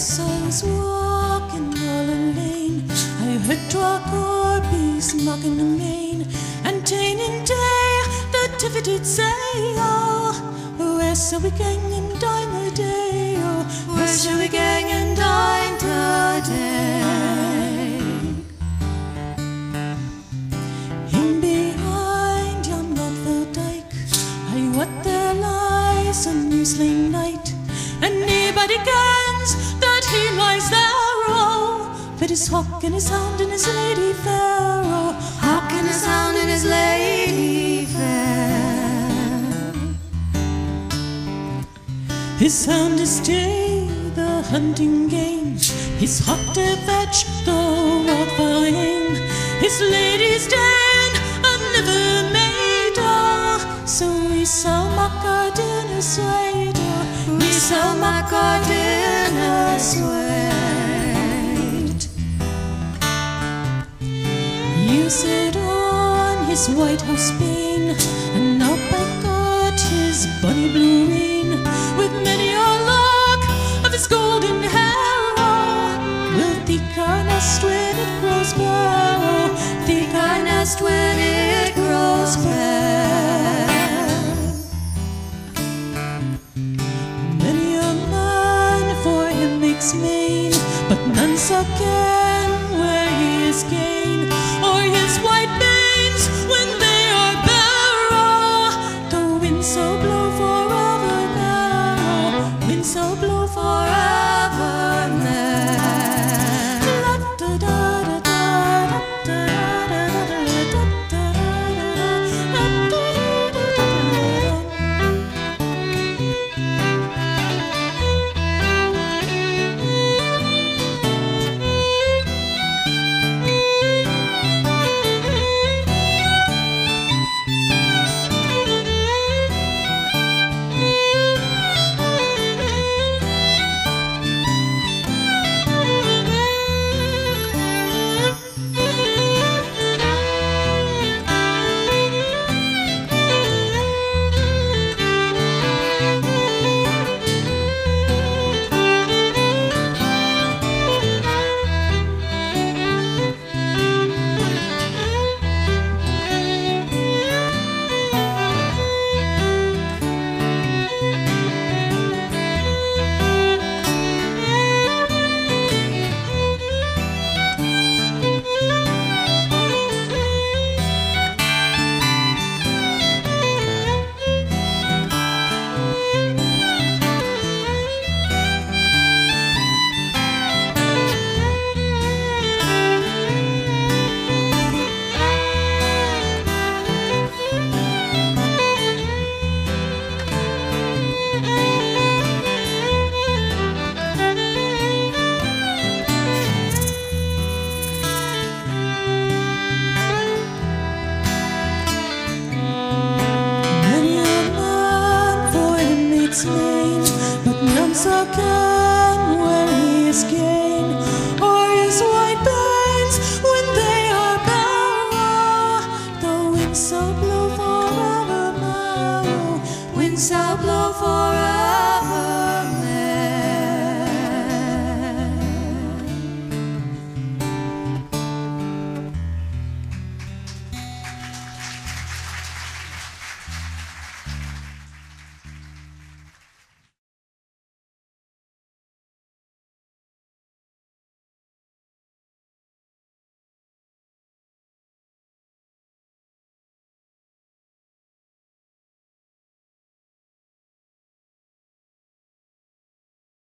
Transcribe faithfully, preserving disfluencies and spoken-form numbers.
songs walking all alone. I heard twa corbies mocking the main, and taining day the tiffy did say, oh, where shall we gang and dine the day? Oh, where shall we gang and dine the day? In behind yon Knockville dyke, I what there lies a muesli night, and nobody gans that he lies there, oh, but his hawk and his hound and his lady fair, oh, hawk and his hound and his lady fair. His hound is stay the hunting game, his hawk to fetch the wild vine, his lady's den a never maid, oh, so we shall mock our dinner sway. We shall mock our dinner sweat. You sit on his white house bean, and now by God his bonny blue rain, with many a lock of his golden hair, will thick our nest when it grows bare, thick our nest when it grows bare. Main, but none so can where he is gain, or his white manes when they are bare. The wind so blow forever now, wind so blow forever now. Da da da da da da da da. But none so can where he is gay.